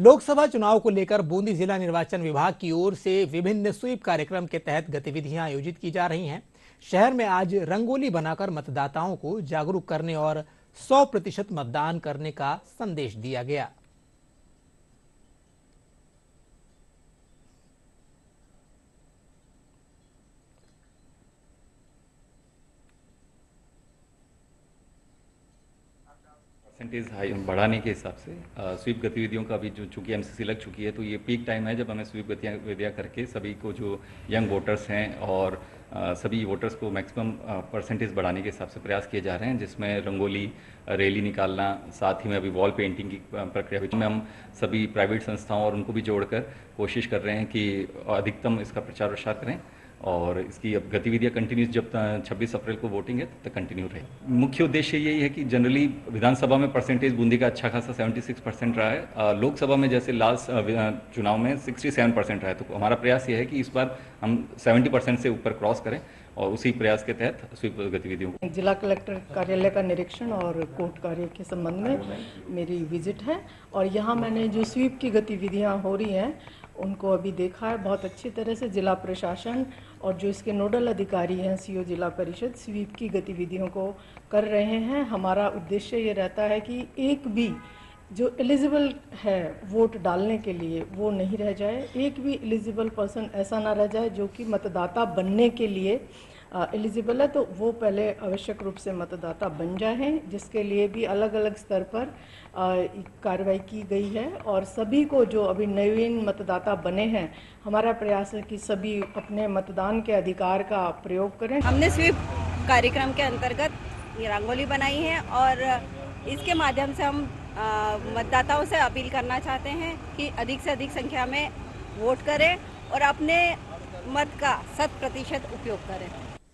लोकसभा चुनाव को लेकर बूंदी जिला निर्वाचन विभाग की ओर से विभिन्न स्वीप कार्यक्रम के तहत गतिविधियां आयोजित की जा रही हैं। शहर में आज रंगोली बनाकर मतदाताओं को जागरूक करने और 100% मतदान करने का संदेश दिया गया। परसेंटेज हाई बढ़ाने के हिसाब से स्वीप गतिविधियों का भी जो चूँकि एमसीसी लग चुकी है तो ये पीक टाइम है जब हमें स्वीप गतिविधियाँ करके सभी को जो यंग वोटर्स हैं और सभी वोटर्स को मैक्सिमम परसेंटेज बढ़ाने के हिसाब से प्रयास किए जा रहे हैं, जिसमें रंगोली रैली निकालना, साथ ही में अभी वॉल पेंटिंग की प्रक्रिया में हम सभी प्राइवेट संस्थाओं और उनको भी जोड़कर कोशिश कर रहे हैं कि अधिकतम इसका प्रचार प्रसार करें और इसकी अब गतिविधियां कंटिन्यूस जब तक 26 अप्रैल को वोटिंग है तब तक कंटिन्यू रहे। मुख्य उद्देश्य यही है कि जनरली विधानसभा में परसेंटेज बूंदी का अच्छा खासा 76% रहा है। लोकसभा में जैसे लास्ट चुनाव में 67% रहा है, तो हमारा प्रयास यह है कि इस बार हम 70% से ऊपर क्रॉस करें और उसी प्रयास के तहत स्वीप गतिविधियों को। जिला कलेक्टर कार्यालय का निरीक्षण और कोर्ट कार्य के संबंध में मेरी विजिट है और यहाँ मैंने जो स्वीप की गतिविधियाँ हो रही हैं उनको अभी देखा है। बहुत अच्छी तरह से जिला प्रशासन और जो इसके नोडल अधिकारी हैं सीओ जिला परिषद स्वीप की गतिविधियों को कर रहे हैं। हमारा उद्देश्य ये रहता है कि एक भी जो एलिजिबल है वोट डालने के लिए वो नहीं रह जाए, एक भी एलिजिबल पर्सन ऐसा ना रह जाए जो कि मतदाता बनने के लिए एलिजिबल है, तो वो पहले आवश्यक रूप से मतदाता बन जाए, जिसके लिए भी अलग अलग स्तर पर कार्रवाई की गई है। और सभी को जो अभी नवीन मतदाता बने हैं, हमारा प्रयास है कि सभी अपने मतदान के अधिकार का प्रयोग करें। हमने स्वीप कार्यक्रम के अंतर्गत रंगोली बनाई है और इसके माध्यम से हम मतदाताओं से अपील करना चाहते हैं कि अधिक से अधिक संख्या में वोट करें और अपने मत का 100% उपयोग करें।